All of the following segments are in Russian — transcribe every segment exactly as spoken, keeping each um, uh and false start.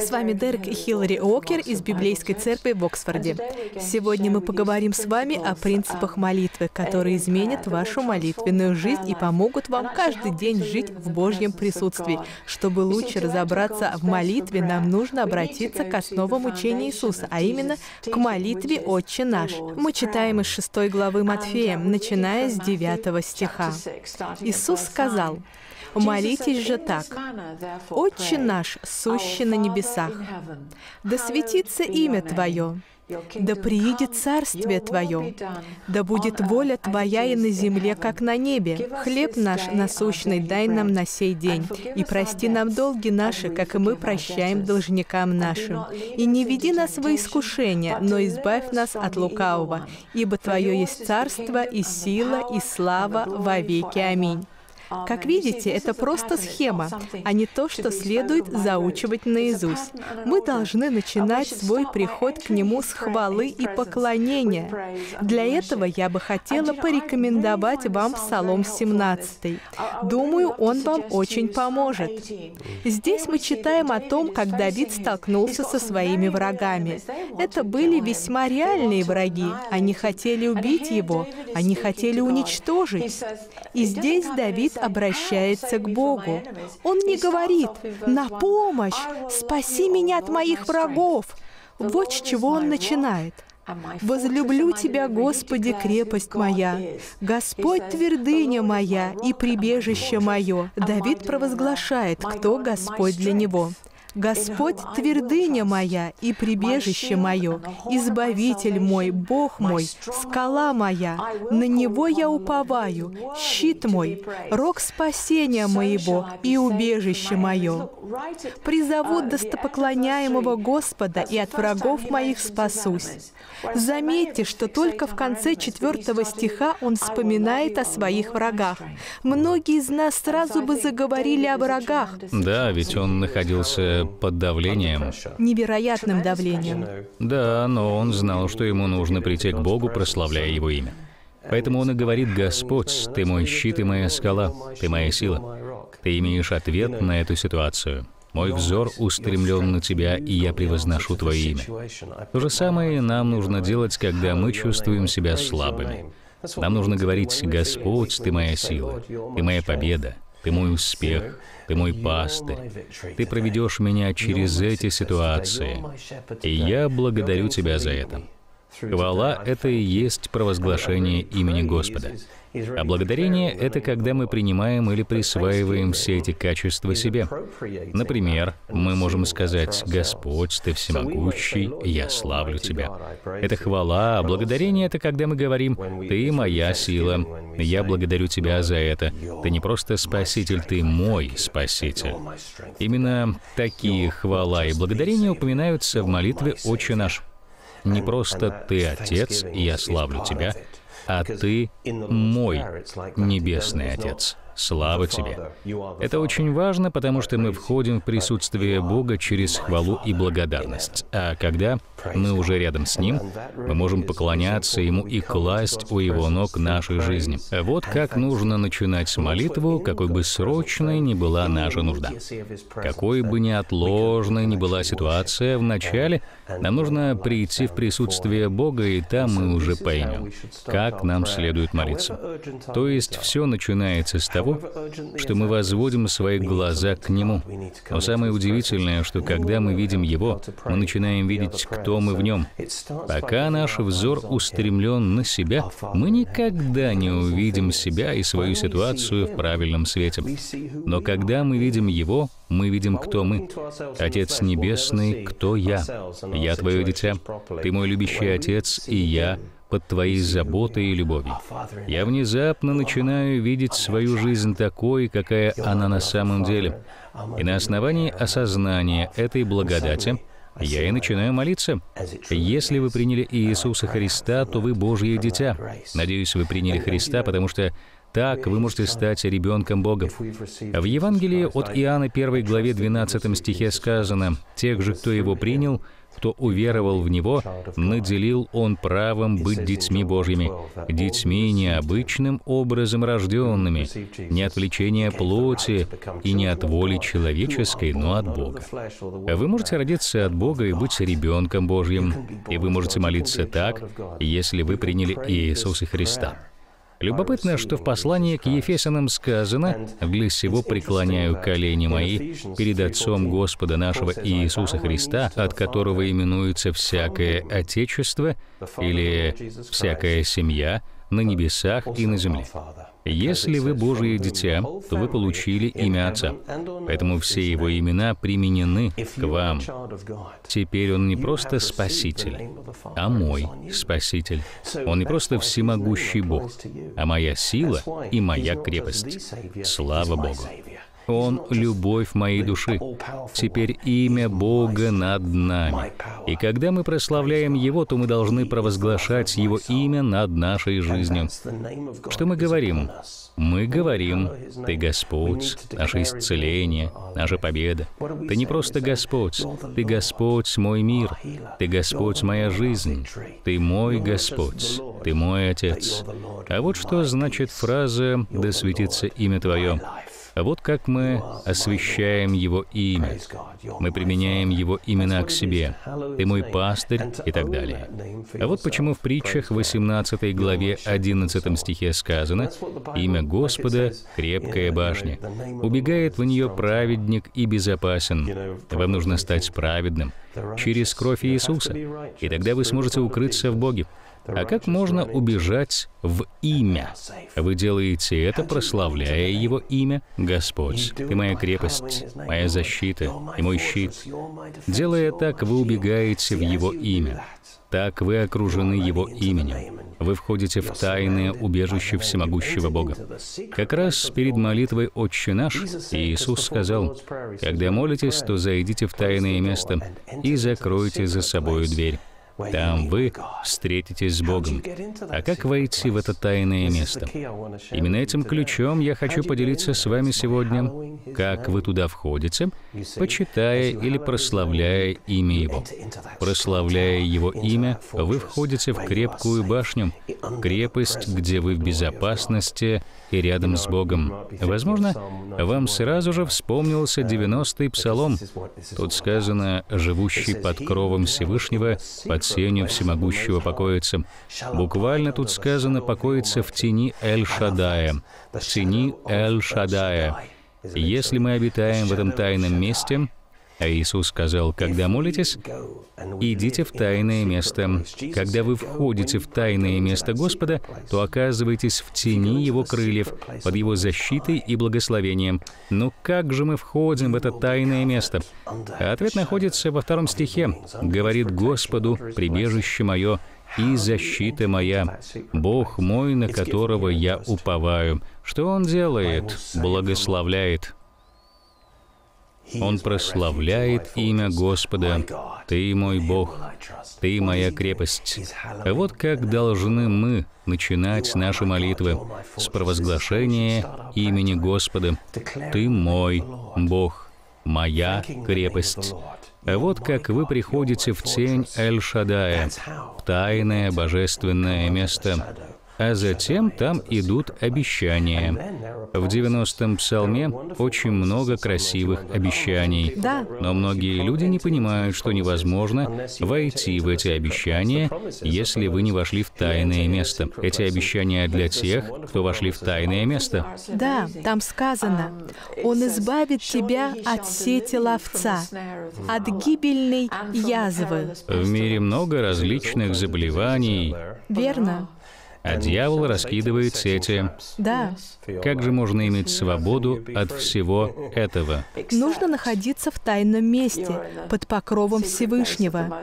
С вами Дерек и Хилари Уокер из Библейской Церкви в Оксфорде. Сегодня мы поговорим с вами о принципах молитвы, которые изменят вашу молитвенную жизнь и помогут вам каждый день жить в Божьем присутствии. Чтобы лучше разобраться в молитве, нам нужно обратиться к основам учения Иисуса, а именно к молитве «Отче наш». Мы читаем из шестой главы Матфея, начиная с девятого стиха. Иисус сказал: «Молитесь же так: Отче наш, сущий на небесах, да светится имя Твое, да приидет Царствие Твое, да будет воля Твоя и на земле, как на небе. Хлеб наш насущный дай нам на сей день, и прости нам долги наши, как и мы прощаем должникам нашим. И не веди нас во искушение, но избавь нас от лукавого, ибо Твое есть царство, и сила, и слава во веки. Аминь». Как видите, это просто схема, а не то, что следует заучивать наизусть. Мы должны начинать свой приход к Нему с хвалы и поклонения. Для этого я бы хотела порекомендовать вам Псалом семнадцатый. Думаю, он вам очень поможет. Здесь мы читаем о том, как Давид столкнулся со своими врагами. Это были весьма реальные враги. Они хотели убить его, они хотели уничтожить. И здесь Давид обращается к Богу. Он не говорит: «На помощь! Спаси меня от моих врагов!» Вот с чего он начинает. «Возлюблю Тебя, Господи, крепость моя, Господь твердыня моя и прибежище мое». Давид провозглашает, кто Господь для него. «Господь твердыня моя и прибежище мое, Избавитель мой, Бог мой, скала моя, на Него я уповаю, щит мой, рог спасения моего и убежище мое. Призову достопоклоняемого Господа, и от врагов моих спасусь». Заметьте, что только в конце четвертого стиха он вспоминает о своих врагах. Многие из нас сразу бы заговорили о врагах. Да, ведь он находился под давлением. Невероятным давлением. Да, но он знал, что ему нужно прийти к Богу, прославляя Его имя. Поэтому он и говорит: «Господь, Ты мой щит и моя скала, Ты моя сила. Ты имеешь ответ на эту ситуацию. Мой взор устремлен на Тебя, и я превозношу Твое имя». То же самое нам нужно делать, когда мы чувствуем себя слабыми. Нам нужно говорить: «Господь, Ты моя сила, Ты моя победа, Ты мой успех, Ты мой пастырь, Ты проведешь меня через эти ситуации, и я благодарю Тебя за это». Хвала — это и есть провозглашение имени Господа. А благодарение — это когда мы принимаем или присваиваем все эти качества себе. Например, мы можем сказать: «Господь, Ты всемогущий, я славлю Тебя». Это хвала, а благодарение — это когда мы говорим: «Ты моя сила, я благодарю Тебя за это. Ты не просто Спаситель, Ты мой Спаситель». Именно такие хвала и благодарения упоминаются в молитве «Отче наш». Не просто «Ты Отец, и я славлю Тебя», а «Ты мой небесный Отец. Слава Тебе». Это очень важно, потому что мы входим в присутствие Бога через хвалу и благодарность. А когда мы уже рядом с Ним, мы можем поклоняться Ему и класть у Его ног нашей жизни. Вот как нужно начинать молитву, какой бы срочной ни была наша нужда. Какой бы неотложной ни была ситуация, вначале нам нужно прийти в присутствие Бога, и там мы уже поймем, как нам следует молиться. То есть все начинается с того, что мы возводим свои глаза к Нему. Но самое удивительное, что когда мы видим Его, мы начинаем видеть, кто мы в Нем. Пока наш взор устремлен на себя, мы никогда не увидим себя и свою ситуацию в правильном свете. Но когда мы видим Его, мы видим, кто мы. Отец Небесный, кто я? Я Твое дитя, Ты мой любящий Отец, и я под Твоей заботой и любовью. Я внезапно начинаю видеть свою жизнь такой, какая она на самом деле. И на основании осознания этой благодати я и начинаю молиться. Если вы приняли Иисуса Христа, то вы Божье дитя. Надеюсь, вы приняли Христа, потому что так вы можете стать ребенком Бога. В Евангелии от Иоанна первой главе двенадцатом стихе сказано: «Тех же, кто Его принял, кто уверовал в Него, наделил Он правом быть детьми Божьими, детьми необычным образом рожденными, не от влечения плоти и не от воли человеческой, но от Бога. Вы можете родиться от Бога и быть ребенком Божьим, и вы можете молиться так, если вы приняли Иисуса Христа. Любопытно, что в послании к Ефесянам сказано: «Для сего преклоняю колени мои перед Отцом Господа нашего Иисуса Христа, от которого именуется всякое отечество или всякая семья на небесах и на земле». Если вы Божие дитя, то вы получили имя Отца, поэтому все Его имена применены к вам. Теперь Он не просто Спаситель, а мой Спаситель. Он не просто всемогущий Бог, а моя сила и моя крепость. Слава Богу! Он — любовь моей души. Теперь имя Бога над нами. И когда мы прославляем Его, то мы должны провозглашать Его имя над нашей жизнью. Что мы говорим? Мы говорим: «Ты Господь, наше исцеление, наша победа. Ты не просто Господь, Ты Господь мой мир, Ты Господь моя жизнь, Ты мой Господь, Ты мой Отец». А вот что значит фраза «Да светится имя Твое». Вот как мы освящаем Его имя. Мы применяем Его имена к себе. «Ты мой пастырь» и так далее. А вот почему в притчах восемнадцатой главе одиннадцатом стихе сказано: «Имя Господа — крепкая башня. Убегает в нее праведник и безопасен». Вам нужно стать праведным через кровь Иисуса, и тогда вы сможете укрыться в Боге. А как можно убежать в имя? Вы делаете это, прославляя Его имя. «Господь, Ты моя крепость, моя защита и мой щит». Делая так, вы убегаете в Его имя. Так вы окружены Его именем. Вы входите в тайное убежище всемогущего Бога. Как раз перед молитвой «Отче наш» Иисус сказал: «Когда молитесь, то зайдите в тайное место и закройте за собою дверь. Там вы встретитесь с Богом». А как войти в это тайное место? Именно этим ключом я хочу поделиться с вами сегодня. Как вы туда входите, почитая или прославляя имя Его. Прославляя Его имя, вы входите в крепкую башню, крепость, где вы в безопасности и рядом с Богом. Возможно, вам сразу же вспомнился девяностый псалом. Тут сказано: «Живущий под кровом Всевышнего, под сенью всемогущего покоится». Буквально тут сказано «покоится в тени Эль-Шаддая». «В тени Эль-Шаддая». Если мы обитаем в этом тайном месте, а Иисус сказал: «Когда молитесь, идите в тайное место». Когда вы входите в тайное место Господа, то оказываетесь в тени Его крыльев, под Его защитой и благословением. Но как же мы входим в это тайное место? Ответ находится во втором стихе. «Говорит Господу, прибежище мое и защита моя, Бог мой, на которого я уповаю». Что Он делает? Благословляет. Он прославляет имя Господа. «Ты мой Бог, Ты моя крепость». Вот как должны мы начинать наши молитвы с провозглашения имени Господа. «Ты мой Бог, моя крепость». Вот как вы приходите в тень Эль-Шаддая, в тайное божественное место. А затем там идут обещания. В девяностом псалме очень много красивых обещаний. Да. Но многие люди не понимают, что невозможно войти в эти обещания, если вы не вошли в тайное место. Эти обещания для тех, кто вошли в тайное место. Да, там сказано: «Он избавит тебя от сети ловца, от гибельной язвы». В мире много различных заболеваний. Верно. А дьявол раскидывает сети. Да. Как же можно иметь свободу от всего этого? Нужно находиться в тайном месте, под покровом Всевышнего.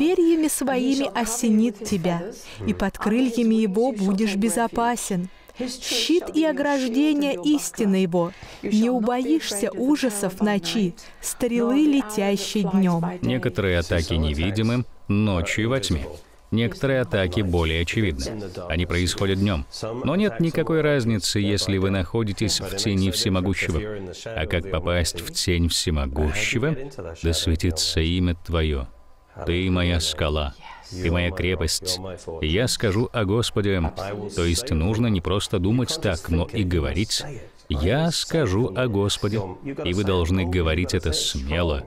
«Перьями своими осенит тебя, и под крыльями Его будешь безопасен. Щит и ограждение истины Его. Не убоишься ужасов ночи, стрелы, летящей днем». Некоторые атаки невидимы, ночью во тьме. Некоторые атаки более очевидны. Они происходят днем. Но нет никакой разницы, если вы находитесь в тени Всемогущего. А как попасть в тень Всемогущего? Да светится имя Твое. Ты моя скала, Ты моя крепость. Я скажу о Господе, то есть нужно не просто думать так, но и говорить. Я скажу о Господе, и вы должны говорить это смело.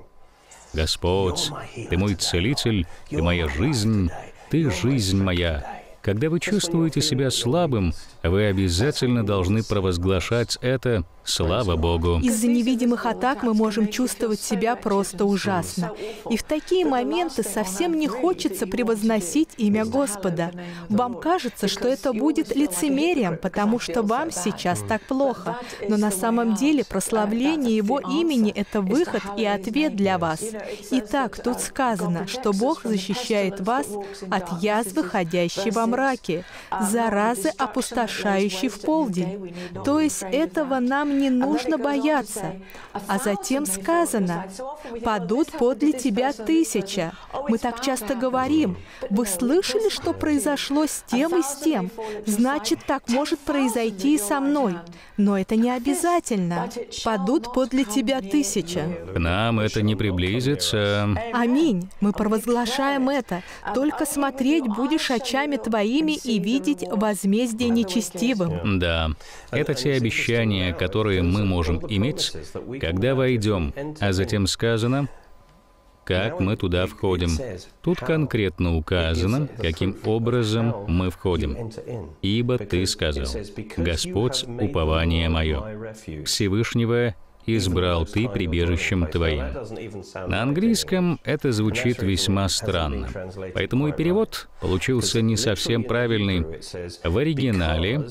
Господь, Ты мой целитель, Ты моя жизнь, Ты жизнь моя. Когда вы чувствуете себя слабым, вы обязательно должны провозглашать это, слава Богу. Из-за невидимых атак мы можем чувствовать себя просто ужасно. И в такие моменты совсем не хочется превозносить имя Господа. Вам кажется, что это будет лицемерием, потому что вам сейчас так плохо. Но на самом деле прославление Его имени — это выход и ответ для вас. Итак, тут сказано, что Бог защищает вас от язвы, ходящей во мраке, заразы, опустошающей в полдень. То есть этого нам не нужно бояться. А затем сказано, «Падут подле тебя тысяча». Мы так часто говорим, «Вы слышали, что произошло с тем и с тем? Значит, так может произойти и со мной». Но это не обязательно. «Падут подле тебя тысяча». К нам это не приблизится. Аминь. Мы провозглашаем это. «Только смотреть будешь очами твоими и видеть возмездие нечестивым». Да. Это те обещания, которые мы можем иметь, когда войдем, а затем сказано, как мы туда входим. Тут конкретно указано, каким образом мы входим. «Ибо Ты сказал, Господь, упование мое, Всевышнего избрал Ты прибежищем Твоим». На английском это звучит весьма странно, поэтому и перевод получился не совсем правильный. В оригинале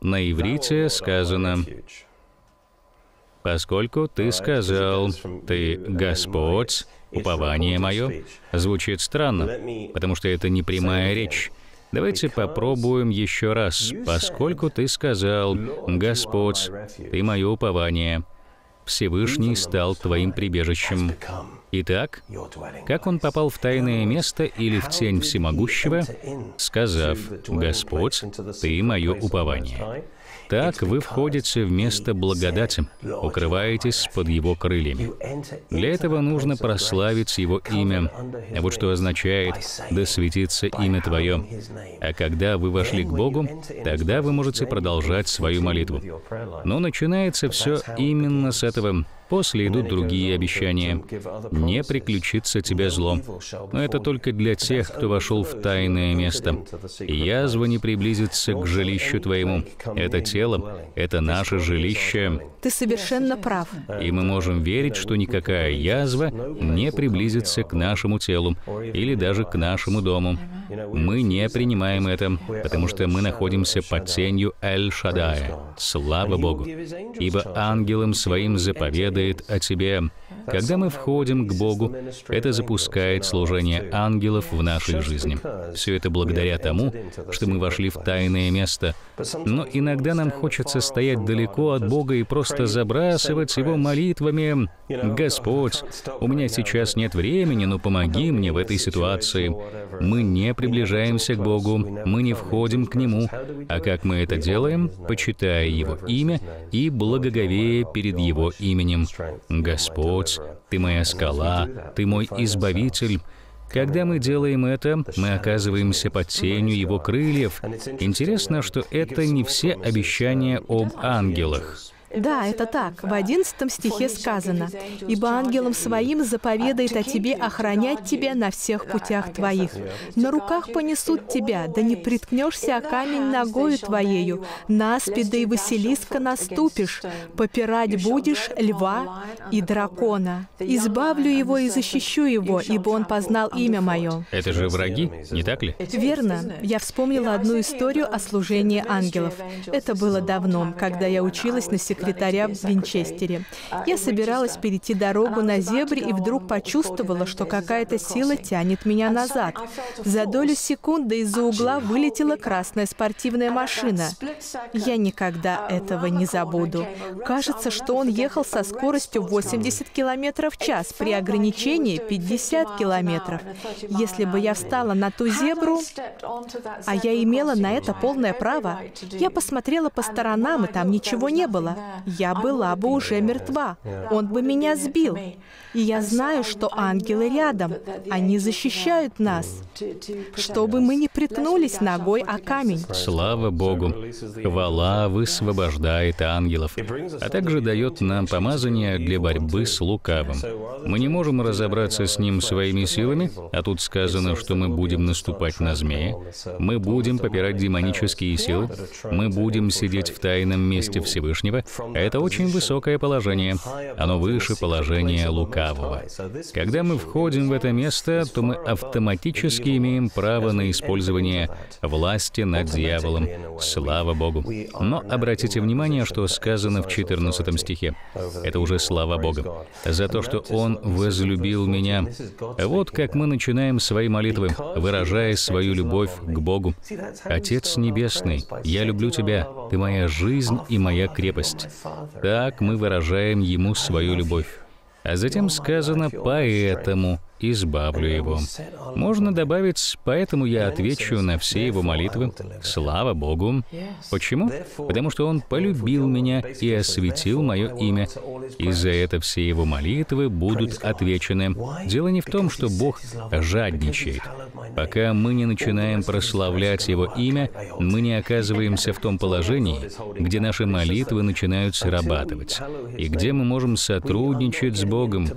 на иврите сказано, «Поскольку Ты сказал, Ты Господь, упование мое», звучит странно, потому что это не прямая речь. Давайте попробуем еще раз. «Поскольку Ты сказал, Господь, Ты мое упование, Всевышний стал Твоим прибежищем». Итак, как он попал в тайное место или в тень Всемогущего, сказав, «Господь, Ты мое упование». Так вы входите в место благодати, укрываетесь под Его крыльями. Для этого нужно прославить Его имя. Вот что означает «да светится имя Твое». А когда вы вошли к Богу, тогда вы можете продолжать свою молитву. Но начинается все именно с этого. После идут другие обещания. «Не приключится тебе зло». Но это только для тех, кто вошел в тайное место. «Язва не приблизится к жилищу твоему». Это тело, это наше жилище. Ты совершенно прав. И мы можем верить, что никакая язва не приблизится к нашему телу или даже к нашему дому. Мы не принимаем это, потому что мы находимся под тенью Эль-Шаддая. Слава Богу! «Ибо ангелам своим заповедает о тебе». Когда мы входим к Богу, это запускает служение ангелов в нашей жизни. Все это благодаря тому, что мы вошли в тайное место. Но иногда нам хочется стоять далеко от Бога и просто забрасывать Его молитвами. «Господь, у меня сейчас нет времени, но помоги мне в этой ситуации». Мы не приближаемся к Богу, мы не входим к Нему. А как мы это делаем? Почитая Его имя и благоговея перед Его именем. «Господь, Ты моя скала, Ты мой избавитель». Когда мы делаем это, мы оказываемся под тенью Его крыльев. Интересно, что это не все обещания об ангелах. Да, это так. В одиннадцатом стихе сказано, «Ибо ангелам своим заповедает о тебе охранять тебя на всех путях твоих. На руках понесут тебя, да не приткнешься о камень ногою твоею. На аспида и василиска наступишь, попирать будешь льва и дракона. Избавлю его и защищу его, ибо он познал имя мое». Это же враги, не так ли? Верно. Я вспомнила одну историю о служении ангелов. Это было давно, когда я училась на секретаря. секретаря в Винчестере. Я собиралась перейти дорогу на зебре и вдруг почувствовала, что какая-то сила тянет меня назад. За долю секунды из-за угла вылетела красная спортивная машина. Я никогда этого не забуду. Кажется, что он ехал со скоростью восемьдесят километров в час при ограничении пятьдесят километров. Если бы я встала на ту зебру, а я имела на это полное право, я посмотрела по сторонам, и там ничего не было. я была бы уже мертва, он бы меня сбил. И я знаю, что ангелы рядом, они защищают нас, чтобы мы не приткнулись ногой о камень. Слава Богу! Хвала высвобождает ангелов, а также дает нам помазание для борьбы с лукавым. Мы не можем разобраться с ним своими силами, а тут сказано, что мы будем наступать на змея, мы будем попирать демонические силы, мы будем сидеть в тайном месте Всевышнего. Это очень высокое положение, оно выше положения лукавого. Когда мы входим в это место, то мы автоматически имеем право на использование власти над дьяволом. Слава Богу! Но обратите внимание, что сказано в четырнадцатом стихе. Это уже слава Бога. «За то, что Он возлюбил меня». Вот как мы начинаем свои молитвы, выражая свою любовь к Богу. «Отец Небесный, я люблю Тебя, Ты моя жизнь и моя крепость». Так мы выражаем Ему свою любовь. А затем сказано «поэтому избавлю его». Можно добавить «поэтому я отвечу на все его молитвы». Слава Богу! Почему? Потому что он полюбил меня и осветил мое имя. И за это все его молитвы будут отвечены. Дело не в том, что Бог жадничает. Пока мы не начинаем прославлять Его имя, мы не оказываемся в том положении, где наши молитвы начинают срабатывать, и где мы можем сотрудничать с Богом.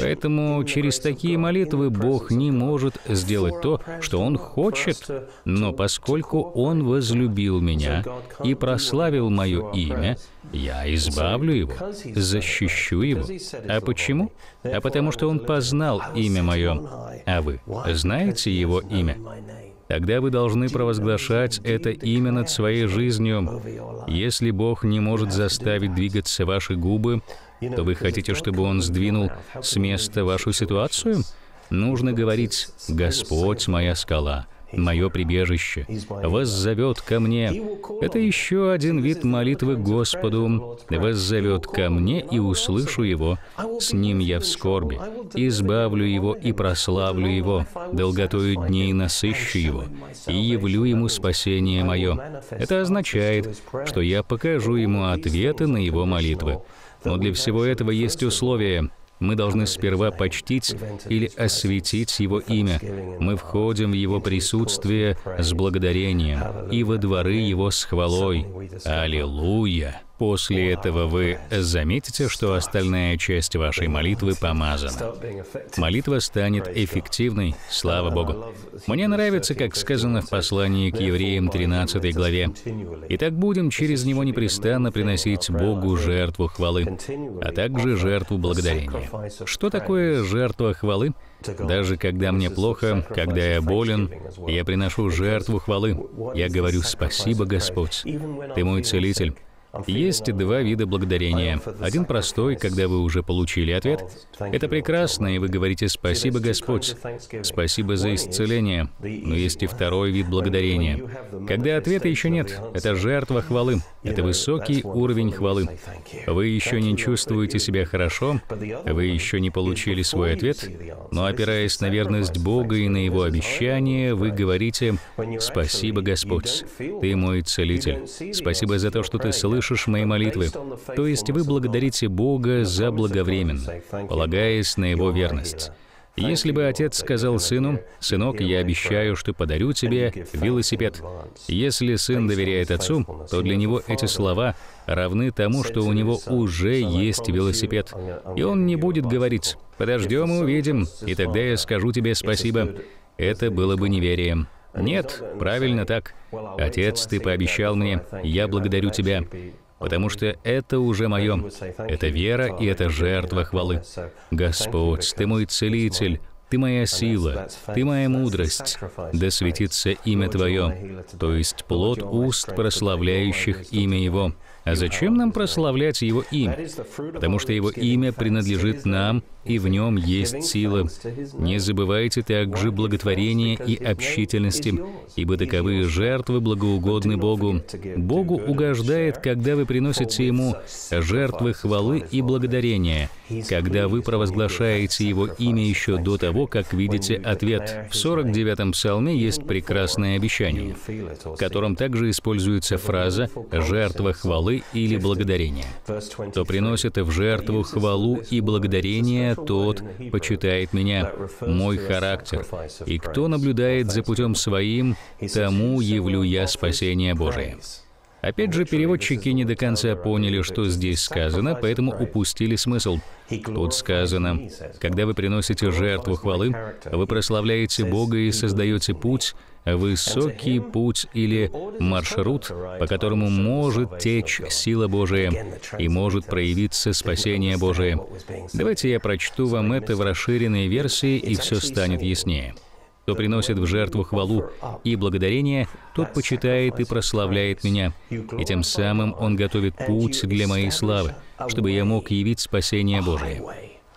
Поэтому через такие молитвы Бог не может сделать то, что Он хочет, но поскольку Он возлюбил меня и прославил мое имя, я избавлю его, защищу его. А почему? А потому что он познал имя мое. А вы знаете его имя? Тогда вы должны провозглашать это имя над своей жизнью. Если Бог не может заставить двигаться ваши губы, то вы хотите, чтобы Он сдвинул с места вашу ситуацию? Нужно говорить «Господь моя скала». «Мое прибежище воззовет ко мне». Это еще один вид молитвы Господу. «Воззовет ко мне, и услышу его. С ним я в скорби. Избавлю его и прославлю его. Долготою дней насыщу его. И явлю ему спасение мое». Это означает, что я покажу ему ответы на его молитвы. Но для всего этого есть условия. Мы должны сперва почтить или осветить Его имя. Мы входим в Его присутствие с благодарением и во дворы Его с хвалой. Аллилуйя! После этого вы заметите, что остальная часть вашей молитвы помазана. Молитва станет эффективной, слава Богу. Мне нравится, как сказано в послании к евреям тринадцатой главе. «Итак будем через него непрестанно приносить Богу жертву хвалы, а также жертву благодарения». Что такое жертва хвалы? Даже когда мне плохо, когда я болен, я приношу жертву хвалы. Я говорю «Спасибо, Господь, Ты мой целитель». Есть два вида благодарения. Один простой, когда вы уже получили ответ. Это прекрасно, и вы говорите «Спасибо, Господь! Спасибо за исцеление!» Но есть и второй вид благодарения. Когда ответа еще нет, это жертва хвалы. Это высокий уровень хвалы. Вы еще не чувствуете себя хорошо, вы еще не получили свой ответ, но опираясь на верность Бога и на Его обещание, вы говорите «Спасибо, Господь! Ты мой целитель! Спасибо за то, что Ты слышишь мои молитвы». То есть вы благодарите Бога за благовременно, полагаясь на Его верность. Если бы отец сказал сыну, «Сынок, я обещаю, что подарю тебе велосипед». Если сын доверяет отцу, то для него эти слова равны тому, что у него уже есть велосипед. И он не будет говорить, «Подождем и увидим, и тогда я скажу тебе спасибо». Это было бы неверием. Нет, правильно так. Отец, ты пообещал мне, я благодарю тебя, потому что это уже мое. Это вера и это жертва хвалы. Господь, ты мой целитель, ты моя сила, ты моя мудрость, да светится имя Твое, то есть плод уст прославляющих имя Его. А зачем нам прославлять Его имя? Потому что Его имя принадлежит нам, и в нем есть сила. Не забывайте также благотворения и общительности, ибо таковые жертвы благоугодны Богу. Богу угождает, когда вы приносите Ему жертвы хвалы и благодарения, когда вы провозглашаете Его имя еще до того, как видите ответ. В сорок девятом псалме есть прекрасное обещание, в котором также используется фраза «жертва хвалы» или «благодарения». «Кто приносит в жертву хвалу и благодарение, тот почитает меня, мой характер. И кто наблюдает за путем своим, тому явлю я спасение Божие». Опять же, переводчики не до конца поняли, что здесь сказано, поэтому упустили смысл. Тут сказано, когда вы приносите жертву хвалы, вы прославляете Бога и создаете путь, высокий путь или маршрут, по которому может течь сила Божия и может проявиться спасение Божие. Давайте я прочту вам это в расширенной версии, и все станет яснее. Кто приносит в жертву хвалу и благодарение, тот почитает и прославляет меня, и тем самым он готовит путь для моей славы, чтобы я мог явить спасение Божие.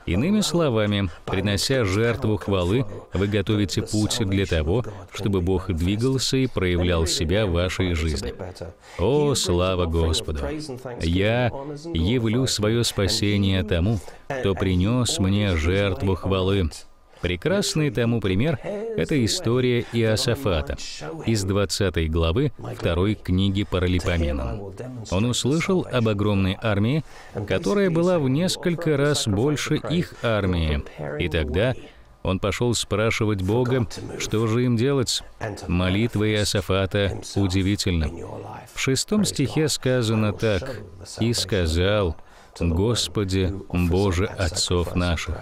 Иными словами, принося жертву хвалы, вы готовите путь для того, чтобы Бог двигался и проявлял себя в вашей жизни. О, слава Господу! Я явлю свое спасение тому, кто принес мне жертву хвалы. Прекрасный тому пример – это история Иосафата из двадцатой главы второй книги Паралипоменам. Он услышал об огромной армии, которая была в несколько раз больше их армии, и тогда он пошел спрашивать Бога, что же им делать. Молитва Иосафата удивительна. В шестом стихе сказано так: «И сказал, Господи, Боже отцов наших».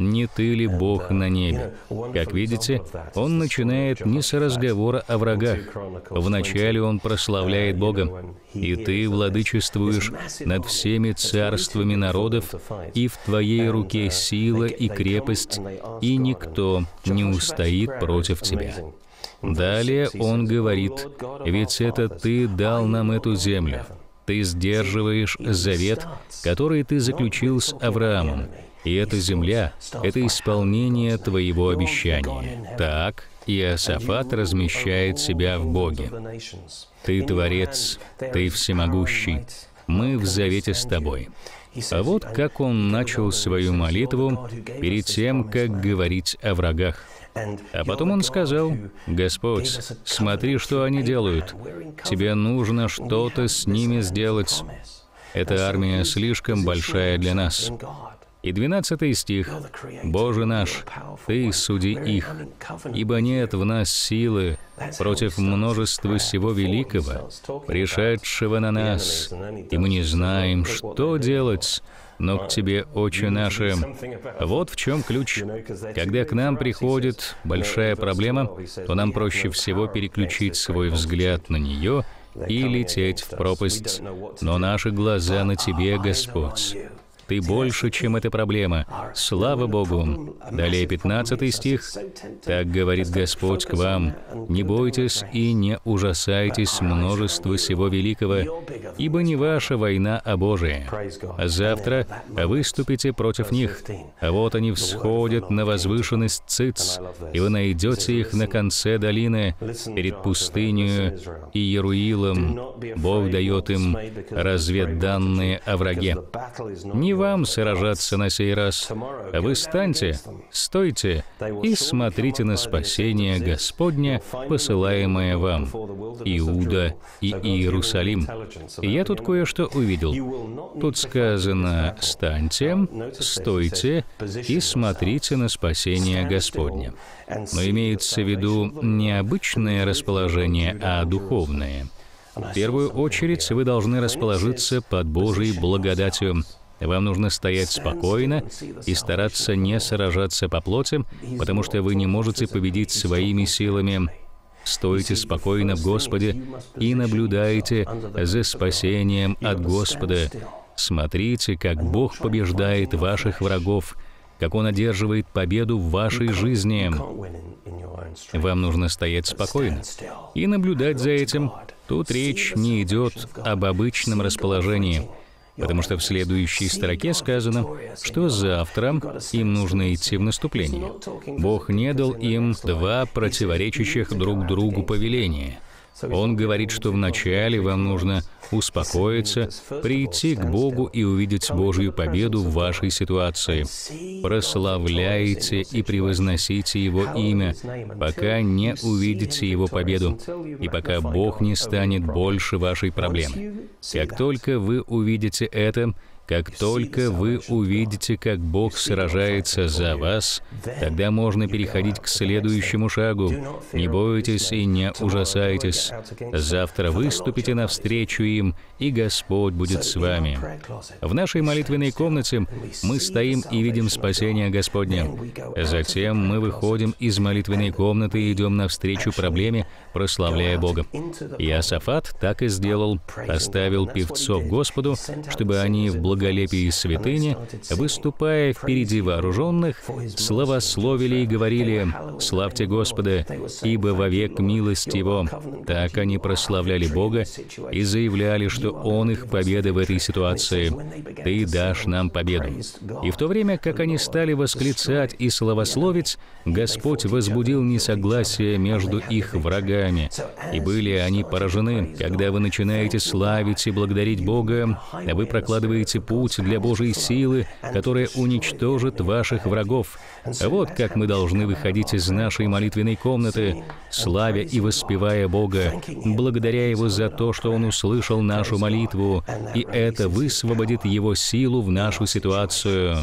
«Не ты ли Бог на небе?» Как видите, он начинает не с разговора о врагах. Вначале он прославляет Бога. «И ты владычествуешь над всеми царствами народов, и в твоей руке сила и крепость, и никто не устоит против тебя». Далее он говорит: «Ведь это ты дал нам эту землю. Ты сдерживаешь завет, который ты заключил с Авраамом. И эта земля — это исполнение твоего обещания». Так Иосафат размещает себя в Боге. «Ты Творец, Ты Всемогущий, мы в завете с Тобой». А вот как он начал свою молитву перед тем, как говорить о врагах. А потом он сказал: «Господь, смотри, что они делают. Тебе нужно что-то с ними сделать. Эта армия слишком большая для нас». И двенадцатый стих. «Боже наш, Ты суди их, ибо нет в нас силы против множества всего великого, пришедшего на нас, и мы не знаем, что делать, но к Тебе, Отче наши». Вот в чем ключ. Когда к нам приходит большая проблема, то нам проще всего переключить свой взгляд на нее и лететь в пропасть. Но наши глаза на Тебе, Господь. Ты больше, чем эта проблема. Слава Богу! Далее пятнадцатый стих. «Так говорит Господь к вам, не бойтесь и не ужасайтесь множества всего великого, ибо не ваша война, а Божия. Завтра выступите против них. А вот они всходят на возвышенность Циц, и вы найдете их на конце долины, перед пустынью и Иеруилом. Бог дает им разведданные о враге. Не вам сражаться на сей раз. Вы встаньте, стойте и смотрите на спасение Господне, посылаемое вам, Иуда и Иерусалим». И я тут кое-что увидел. Тут сказано: «Встаньте, стойте и смотрите на спасение Господне». Но имеется в виду не обычное расположение, а духовное. В первую очередь вы должны расположиться под Божьей благодатью. Вам нужно стоять спокойно и стараться не сражаться по плоти, потому что вы не можете победить своими силами. Стойте спокойно в Господе и наблюдайте за спасением от Господа. Смотрите, как Бог побеждает ваших врагов, как Он одерживает победу в вашей жизни. Вам нужно стоять спокойно и наблюдать за этим. Тут речь не идет об обычном расположении. потому что в следующей строке сказано, что завтра им нужно идти в наступление. Бог не дал им два противоречащих друг другу повеления. Он говорит, что вначале вам нужно успокоиться, прийти к Богу и увидеть Божью победу в вашей ситуации. Прославляйте и превозносите Его имя, пока не увидите Его победу, и пока Бог не станет больше вашей проблемы. Как только вы увидите это, как только вы увидите, как Бог сражается за вас, тогда можно переходить к следующему шагу. Не бойтесь и не ужасайтесь. Завтра выступите навстречу им, и Господь будет с вами. В нашей молитвенной комнате мы стоим и видим спасение Господне. Затем мы выходим из молитвенной комнаты и идем навстречу проблеме, прославляя Бога. Иосафат так и сделал, оставил певцов Господу, чтобы они в благодарности благолепии святыни, выступая впереди вооруженных, славословили и говорили: «Славьте Господа, ибо вовек милость Его». Так они прославляли Бога и заявляли, что Он их победа в этой ситуации. «Ты дашь нам победу». И в то время, как они стали восклицать и славословить, Господь возбудил несогласие между их врагами, и были они поражены. Когда вы начинаете славить и благодарить Бога, вы прокладываете путь для Божьей силы, которая уничтожит ваших врагов. Вот как мы должны выходить из нашей молитвенной комнаты, славя и воспевая Бога, благодаря Его за то, что Он услышал нашу молитву, и это высвободит Его силу в нашу ситуацию.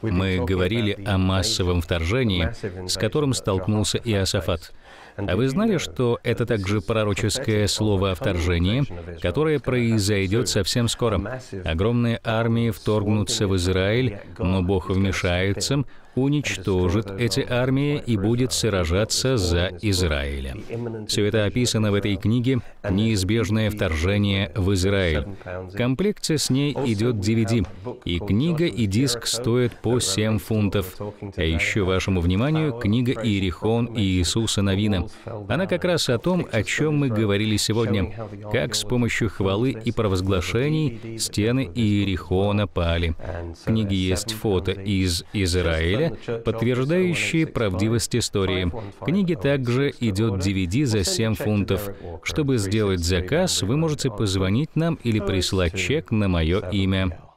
Мы говорили о массовом вторжении, с которым столкнулся Иосафат. А вы знали, что это также пророческое слово о вторжении, которое произойдет совсем скоро? Огромные армии вторгнутся в Израиль, но Бог вмешается, уничтожит эти армии и будет сражаться за Израилем. Все это описано в этой книге «Неизбежное вторжение в Израиль». В комплекте с ней идет ди ви ди, и книга и диск стоят по семь фунтов. А еще вашему вниманию книга «Иерихон» и Иисуса Навина. Она как раз о том, о чем мы говорили сегодня, как с помощью хвалы и провозглашений стены Иерихона пали. В книге есть фото из Израиля, подтверждающие правдивость истории. В книге также идет ди ви ди за семь фунтов. Чтобы сделать заказ, вы можете позвонить нам или прислать чек на мое имя.